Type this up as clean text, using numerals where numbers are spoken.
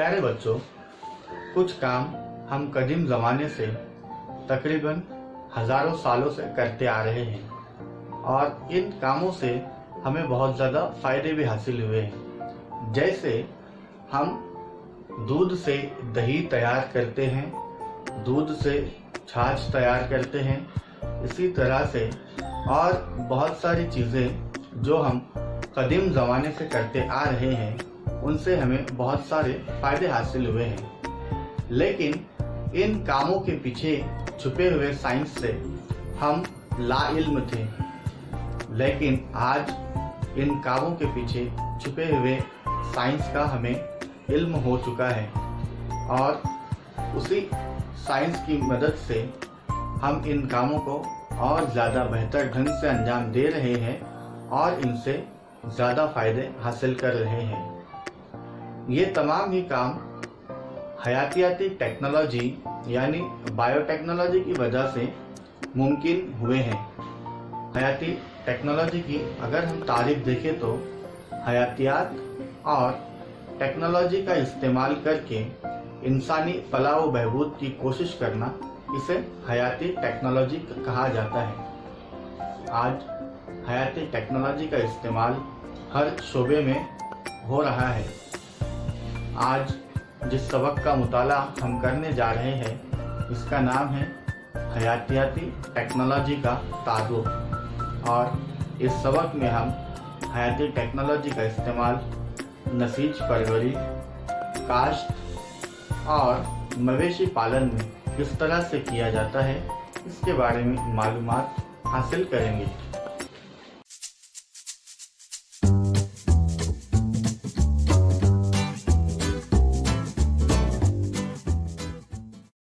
प्यारे बच्चों, कुछ काम हम कदीम ज़माने से तकरीबन हज़ारों सालों से करते आ रहे हैं और इन कामों से हमें बहुत ज़्यादा फ़ायदे भी हासिल हुए हैं। जैसे हम दूध से दही तैयार करते हैं, दूध से छाछ तैयार करते हैं, इसी तरह से और बहुत सारी चीज़ें जो हम कदीम ज़माने से करते आ रहे हैं उनसे हमें बहुत सारे फायदे हासिल हुए हैं। लेकिन इन कामों के पीछे छुपे हुए साइंस से हम लाइल्म थे, लेकिन आज इन कामों के पीछे छुपे हुए साइंस का हमें इल्म हो चुका है और उसी साइंस की मदद से हम इन कामों को और ज़्यादा बेहतर ढंग से अंजाम दे रहे हैं और इनसे ज़्यादा फायदे हासिल कर रहे हैं। ये तमाम ही काम हयातियाती टेक्नोलॉजी यानी बायोटेक्नोलॉजी की वजह से मुमकिन हुए हैं। हयाती टेक्नोलॉजी की अगर हम तारीफ देखें तो हयातियात और टेक्नोलॉजी का इस्तेमाल करके इंसानी फलाह व बहबूद की कोशिश करना, इसे हयाती टेक्नोलॉजी कहा जाता है। आज हयाती टेक्नोलॉजी का इस्तेमाल हर शोबे में हो रहा है। आज जिस सबक का मुताला हम करने जा रहे हैं इसका नाम है हयातियाती टेक्नोलॉजी का तारुफ और इस सबक में हम हयाती टेक्नोलॉजी का इस्तेमाल नसीज परवरी, काश्त और मवेशी पालन में किस तरह से किया जाता है इसके बारे में मालूमात हासिल करेंगे।